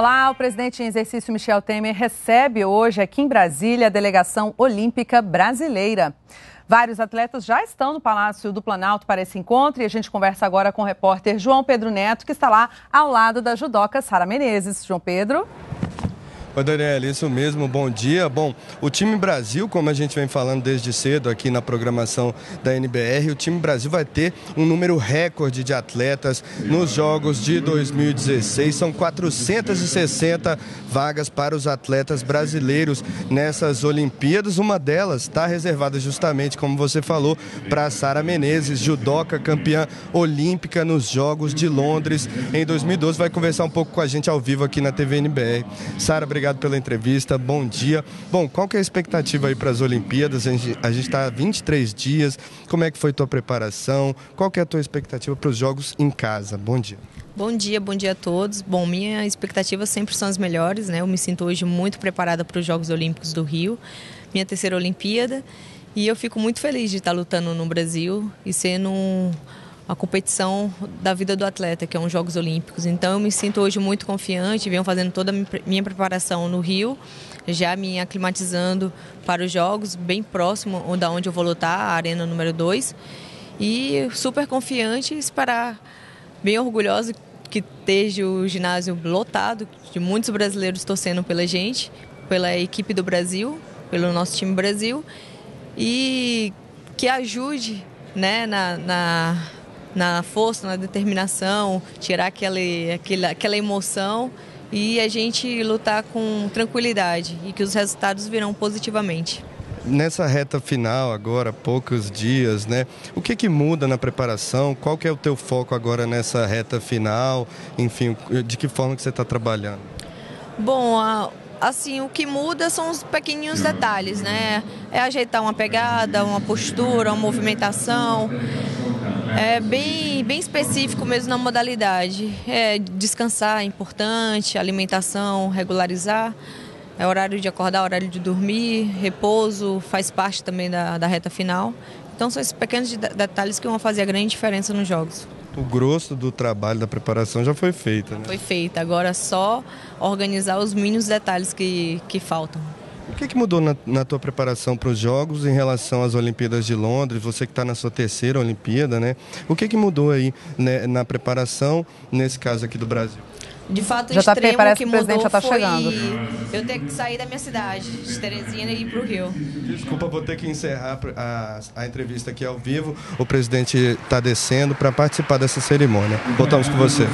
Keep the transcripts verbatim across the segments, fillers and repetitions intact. Olá, o presidente em exercício Michel Temer recebe hoje aqui em Brasília a delegação olímpica brasileira. Vários atletas já estão no Palácio do Planalto para esse encontro e a gente conversa agora com o repórter João Pedro Neto, que está lá ao lado da judoca Sara Menezes. João Pedro. Oi, Daniela, isso mesmo, bom dia. Bom, o time Brasil, como a gente vem falando desde cedo aqui na programação da N B R, o time Brasil vai ter um número recorde de atletas nos Jogos de dois mil e dezesseis. São quatrocentas e sessenta vagas para os atletas brasileiros nessas Olimpíadas. Uma delas está reservada justamente, como você falou, para a Sara Menezes, judoca campeã olímpica nos Jogos de Londres em dois mil e doze. Vai conversar um pouco com a gente ao vivo aqui na T V N B R. Sara, obrigado. Obrigado pela entrevista, bom dia. Bom, qual que é a expectativa aí para as Olimpíadas? A gente está há vinte e três dias, como é que foi a tua preparação? Qual que é a tua expectativa para os jogos em casa? Bom dia. Bom dia, bom dia a todos. Bom, minha expectativa sempre são as melhores, né? Eu me sinto hoje muito preparada para os Jogos Olímpicos do Rio, minha terceira Olimpíada, e eu fico muito feliz de estar lutando no Brasil e sendo a competição da vida do atleta, que é os Jogos Olímpicos. Então eu me sinto hoje muito confiante, venho fazendo toda a minha preparação no Rio, já me aclimatizando para os Jogos, bem próximo da onde eu vou lutar, a Arena número dois. E super confiante, esperar, bem orgulhosa que esteja o ginásio lotado, de muitos brasileiros torcendo pela gente, pela equipe do Brasil, pelo nosso time Brasil, e que ajude, né, na... na na força, na determinação, tirar aquela, aquela, aquela emoção e a gente lutar com tranquilidade e que os resultados virão positivamente. Nessa reta final agora, poucos dias, né? O que que muda na preparação? Qual que é o teu foco agora nessa reta final? Enfim, de que forma que você está trabalhando? Bom, a... assim, o que muda são os pequenos detalhes, né? É ajeitar uma pegada, uma postura, uma movimentação. É bem, bem específico mesmo na modalidade. É descansar é importante, alimentação, regularizar. É horário de acordar, horário de dormir, repouso, faz parte também da, da reta final. Então são esses pequenos detalhes que vão fazer a grande diferença nos jogos. O grosso do trabalho, da preparação já foi feito, né? Foi feita, agora é só organizar os mínimos detalhes que, que faltam. O que que mudou na, na tua preparação para os Jogos em relação às Olimpíadas de Londres? Você que está na sua terceira Olimpíada, né? O que que mudou aí, né, na preparação, nesse caso aqui do Brasil? De fato, o extremo que mudou foi eu ter que sair da minha cidade, de Teresina, e ir para o Rio. Desculpa, vou ter que encerrar a, a entrevista aqui ao vivo. O presidente está descendo para participar dessa cerimônia. Voltamos com você.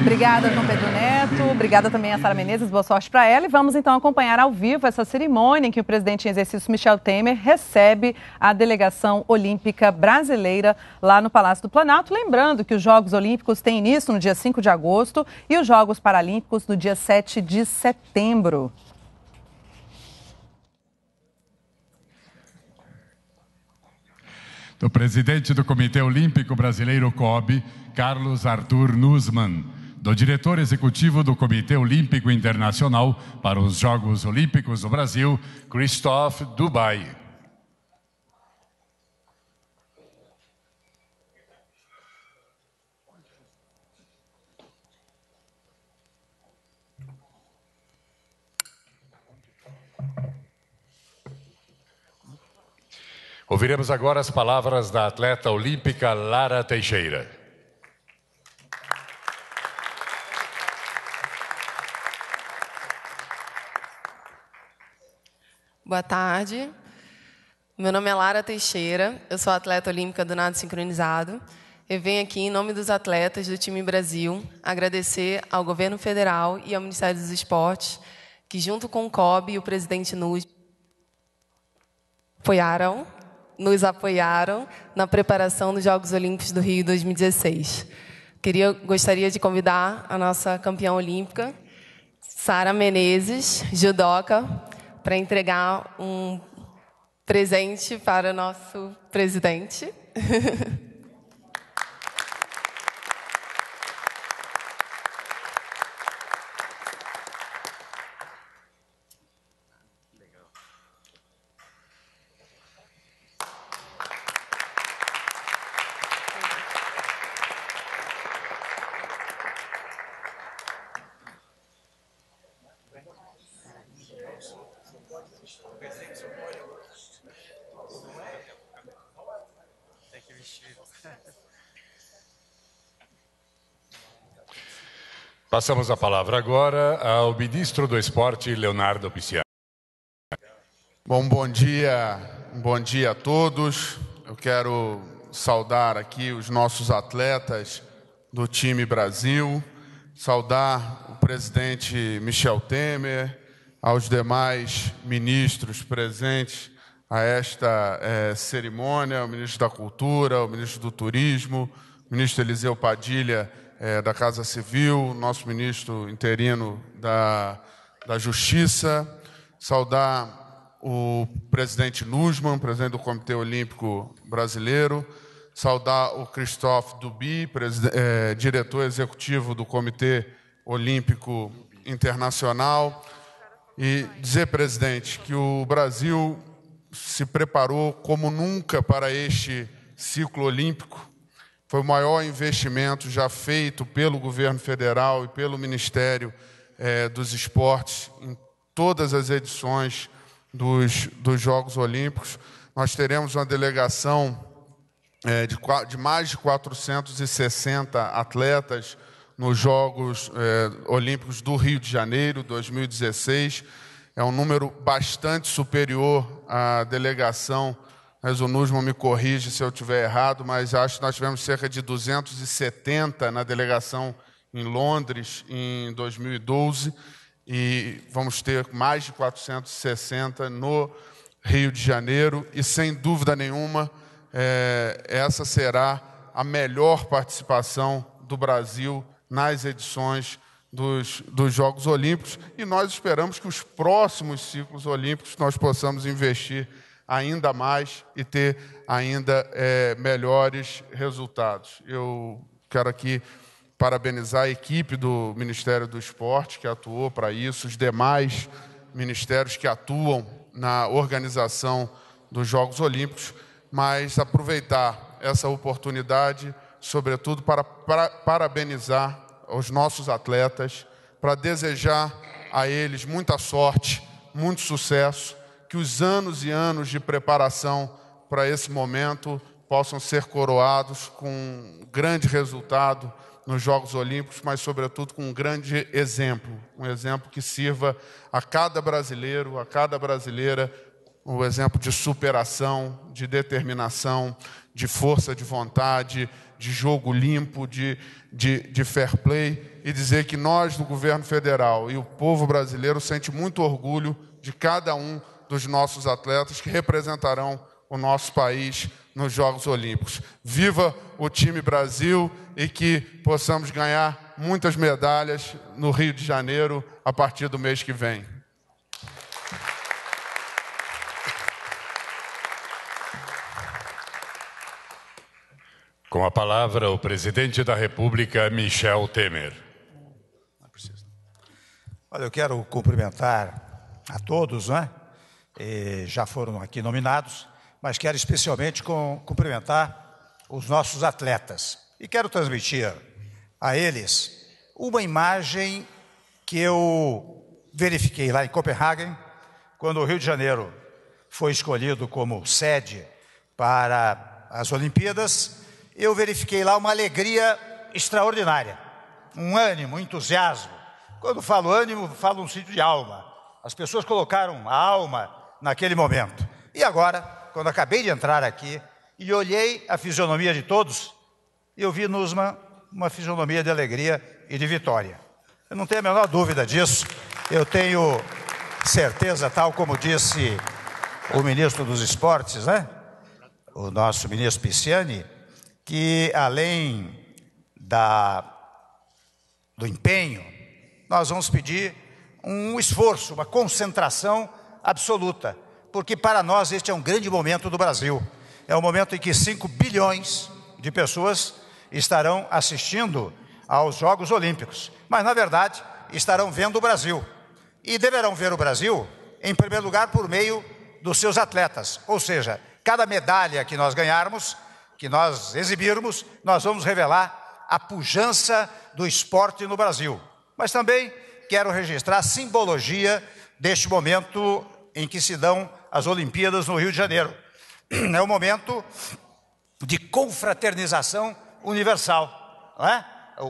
Obrigada, João Pedro Neto. Obrigada também a Sara Menezes. Boa sorte para ela. E vamos então acompanhar ao vivo essa cerimônia em que o presidente em exercício Michel Temer recebe a delegação olímpica brasileira lá no Palácio do Planalto. Lembrando que os Jogos Olímpicos têm início no dia cinco de agosto e os Jogos Jogos Paralímpicos no dia sete de setembro. Do presidente do Comitê Olímpico Brasileiro, C O B, Carlos Arthur Nuzman, do diretor executivo do Comitê Olímpico Internacional para os Jogos Olímpicos do Brasil, Christophe Dubi. Ouviremos agora as palavras da atleta olímpica Lara Teixeira. Boa tarde. Meu nome é Lara Teixeira, eu sou atleta olímpica do Nado Sincronizado. Eu venho aqui em nome dos atletas do time Brasil agradecer ao governo federal e ao Ministério dos Esportes que, junto com o C O B e o presidente Nuz, apoiaram nos apoiaram na preparação dos Jogos Olímpicos do Rio dois mil e dezesseis. Queria, gostaria de convidar a nossa campeã olímpica, Sara Menezes, judoca, para entregar um presente para o nosso presidente. Passamos a palavra agora ao ministro do Esporte, Leonardo Picciani. Bom, bom dia, bom dia a todos. Eu quero saudar aqui os nossos atletas do time Brasil, saudar o presidente Michel Temer, aos demais ministros presentes a esta é, cerimônia, o ministro da Cultura, o ministro do Turismo, o ministro Eliseu Padilha, É, da Casa Civil, nosso ministro interino da, da Justiça, saudar o presidente Nuzman, presidente do Comitê Olímpico Brasileiro, saudar o Christophe Dubi, é, diretor executivo do Comitê Olímpico Internacional, e dizer, presidente, que o Brasil se preparou como nunca para este ciclo olímpico. Foi o maior investimento já feito pelo governo federal e pelo Ministério eh, dos Esportes em todas as edições dos, dos Jogos Olímpicos. Nós teremos uma delegação eh, de, de mais de quatrocentos e sessenta atletas nos Jogos eh, Olímpicos do Rio de Janeiro, dois mil e dezesseis. É um número bastante superior à delegação. Mas o Nuzman me corrige se eu estiver errado, mas acho que nós tivemos cerca de duzentos e setenta na delegação em Londres em dois mil e doze e vamos ter mais de quatrocentos e sessenta no Rio de Janeiro e, sem dúvida nenhuma, é, essa será a melhor participação do Brasil nas edições dos, dos Jogos Olímpicos e nós esperamos que os próximos ciclos olímpicos nós possamos investir ainda mais e ter ainda é, melhores resultados. Eu quero aqui parabenizar a equipe do Ministério do Esporte, que atuou para isso, os demais ministérios que atuam na organização dos Jogos Olímpicos, mas aproveitar essa oportunidade, sobretudo, para, para parabenizar os nossos atletas, para desejar a eles muita sorte, muito sucesso, que os anos e anos de preparação para esse momento possam ser coroados com um grande resultado nos Jogos Olímpicos, mas, sobretudo, com um grande exemplo, um exemplo que sirva a cada brasileiro, a cada brasileira, um exemplo de superação, de determinação, de força de vontade, de jogo limpo, de, de, de fair play, e dizer que nós, do governo federal e o povo brasileiro, sente muito orgulho de cada um dos nossos atletas que representarão o nosso país nos Jogos Olímpicos. Viva o time Brasil e que possamos ganhar muitas medalhas no Rio de Janeiro a partir do mês que vem. Com a palavra, o presidente da República, Michel Temer. Olha, eu quero cumprimentar a todos, né? E já foram aqui nominados, mas quero especialmente com, cumprimentar os nossos atletas. E quero transmitir a eles uma imagem que eu verifiquei lá em Copenhagen, quando o Rio de Janeiro foi escolhido como sede para as Olimpíadas. Eu verifiquei lá uma alegria extraordinária, um ânimo, um entusiasmo. Quando falo ânimo, falo um sítio de alma. As pessoas colocaram a alma naquele momento. E agora, quando acabei de entrar aqui e olhei a fisionomia de todos, eu vi Nuzman uma fisionomia de alegria e de vitória. Eu não tenho a menor dúvida disso. Eu tenho certeza, tal como disse o ministro dos Esportes, né? O nosso ministro Picciani, que além da, do empenho, nós vamos pedir um esforço, uma concentração absoluta, porque para nós este é um grande momento do Brasil. É um momento em que cinco bilhões de pessoas estarão assistindo aos Jogos Olímpicos, mas, na verdade, estarão vendo o Brasil. E deverão ver o Brasil, em primeiro lugar, por meio dos seus atletas. Ou seja, cada medalha que nós ganharmos, que nós exibirmos, nós vamos revelar a pujança do esporte no Brasil. Mas também quero registrar a simbologia deste momento em que se dão as Olimpíadas no Rio de Janeiro. É um momento de confraternização universal, não é?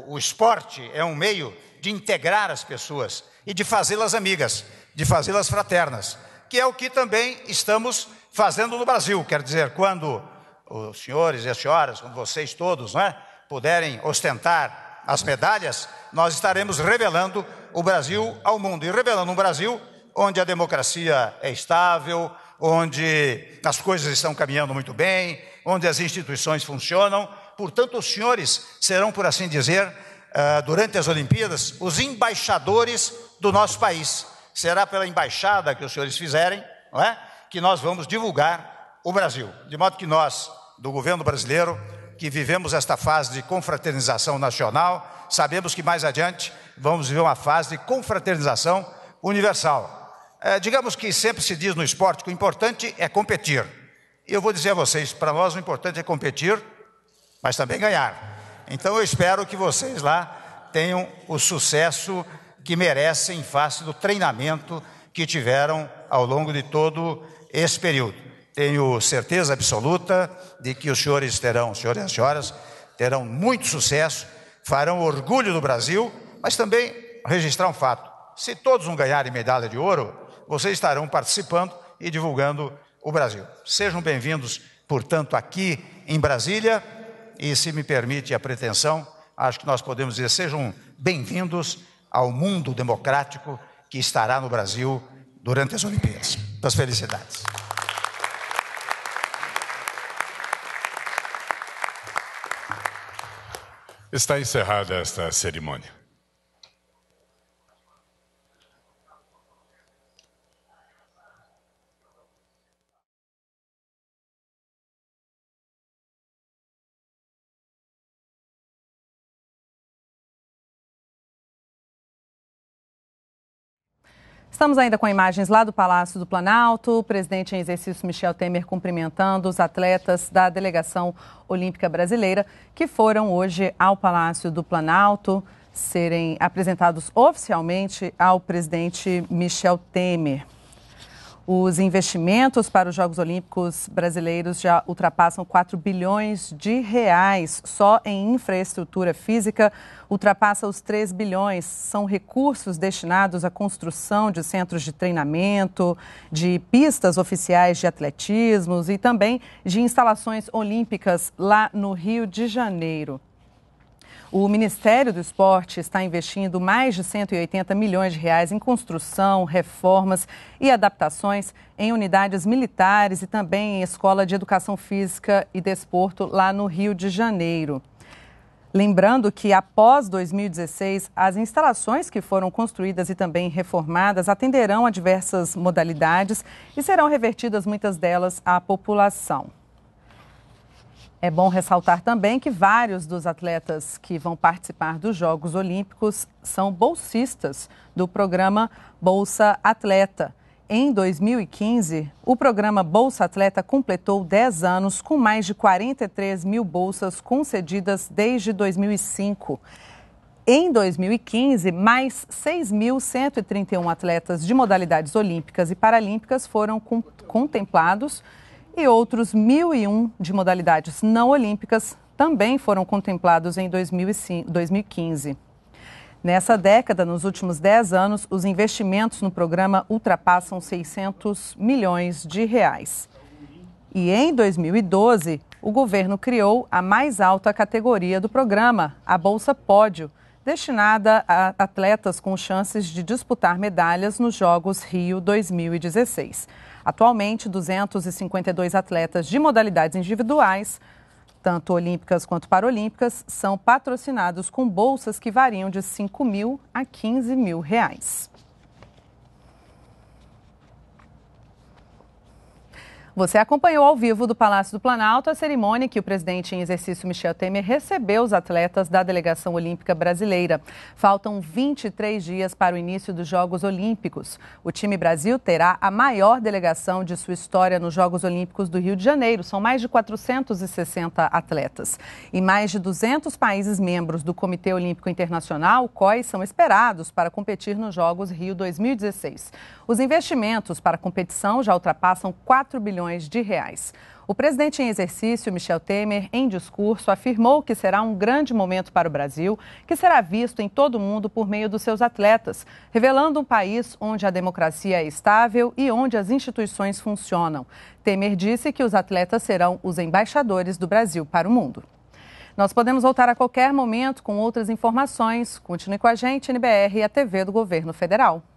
O esporte é um meio de integrar as pessoas e de fazê-las amigas, de fazê-las fraternas, que é o que também estamos fazendo no Brasil. Quer dizer, quando os senhores e as senhoras, como vocês todos, né, puderem ostentar as medalhas, nós estaremos revelando o Brasil ao mundo. E revelando um Brasil onde a democracia é estável, onde as coisas estão caminhando muito bem, onde as instituições funcionam. Portanto, os senhores serão, por assim dizer, durante as Olimpíadas, os embaixadores do nosso país. Será pela embaixada que os senhores fizerem, não é, que nós vamos divulgar o Brasil. De modo que nós, do governo brasileiro, que vivemos esta fase de confraternização nacional, sabemos que mais adiante vamos viver uma fase de confraternização universal. É, digamos que sempre se diz no esporte que o importante é competir. E eu vou dizer a vocês, para nós o importante é competir, mas também ganhar. Então eu espero que vocês lá tenham o sucesso que merecem em face do treinamento que tiveram ao longo de todo esse período. Tenho certeza absoluta de que os senhores terão, senhores e as senhoras, terão muito sucesso, farão orgulho do Brasil, mas também registrar um fato. Se todos não ganharem medalha de ouro, vocês estarão participando e divulgando o Brasil. Sejam bem-vindos, portanto, aqui em Brasília. E se me permite a pretensão, acho que nós podemos dizer, sejam bem-vindos ao mundo democrático que estará no Brasil durante as Olimpíadas. Muitas felicidades. Está encerrada esta cerimônia. Estamos ainda com imagens lá do Palácio do Planalto, o presidente em exercício Michel Temer cumprimentando os atletas da delegação olímpica brasileira que foram hoje ao Palácio do Planalto serem apresentados oficialmente ao presidente Michel Temer. Os investimentos para os Jogos Olímpicos brasileiros já ultrapassam quatro bilhões de reais. Só em infraestrutura física ultrapassa os três bilhões. São recursos destinados à construção de centros de treinamento, de pistas oficiais de atletismo e também de instalações olímpicas lá no Rio de Janeiro. O Ministério do Esporte está investindo mais de cento e oitenta milhões de reais em construção, reformas e adaptações em unidades militares e também em escola de educação física e desporto lá no Rio de Janeiro. Lembrando que após dois mil e dezesseis, as instalações que foram construídas e também reformadas atenderão a diversas modalidades e serão revertidas muitas delas à população. É bom ressaltar também que vários dos atletas que vão participar dos Jogos Olímpicos são bolsistas do programa Bolsa Atleta. Em dois mil e quinze, o programa Bolsa Atleta completou dez anos com mais de quarenta e três mil bolsas concedidas desde dois mil e cinco. Em dois mil e quinze, mais seis mil cento e trinta e um atletas de modalidades olímpicas e paralímpicas foram contemplados, e outros mil e um de modalidades não olímpicas também foram contemplados em dois mil e quinze. Nessa década, nos últimos dez anos, os investimentos no programa ultrapassam seiscentos milhões de reais. E em dois mil e doze, o governo criou a mais alta categoria do programa, a Bolsa Pódio, destinada a atletas com chances de disputar medalhas nos Jogos Rio dois mil e dezesseis. Atualmente, duzentos e cinquenta e dois atletas de modalidades individuais, tanto olímpicas quanto paralímpicas, são patrocinados com bolsas que variam de cinco mil a quinze mil reais. Você acompanhou ao vivo do Palácio do Planalto a cerimônia que o presidente em exercício Michel Temer recebeu os atletas da delegação olímpica brasileira. Faltam vinte e três dias para o início dos Jogos Olímpicos. O time Brasil terá a maior delegação de sua história nos Jogos Olímpicos do Rio de Janeiro. São mais de quatrocentos e sessenta atletas. E mais de duzentos países membros do Comitê Olímpico Internacional, o C O I, são esperados para competir nos Jogos Rio dois mil e dezesseis. Os investimentos para a competição já ultrapassam quatro bilhões milhões de reais. O presidente em exercício, Michel Temer, em discurso, afirmou que será um grande momento para o Brasil, que será visto em todo o mundo por meio dos seus atletas, revelando um país onde a democracia é estável e onde as instituições funcionam. Temer disse que os atletas serão os embaixadores do Brasil para o mundo. Nós podemos voltar a qualquer momento com outras informações. Continue com a gente, N B R e a T V do Governo Federal.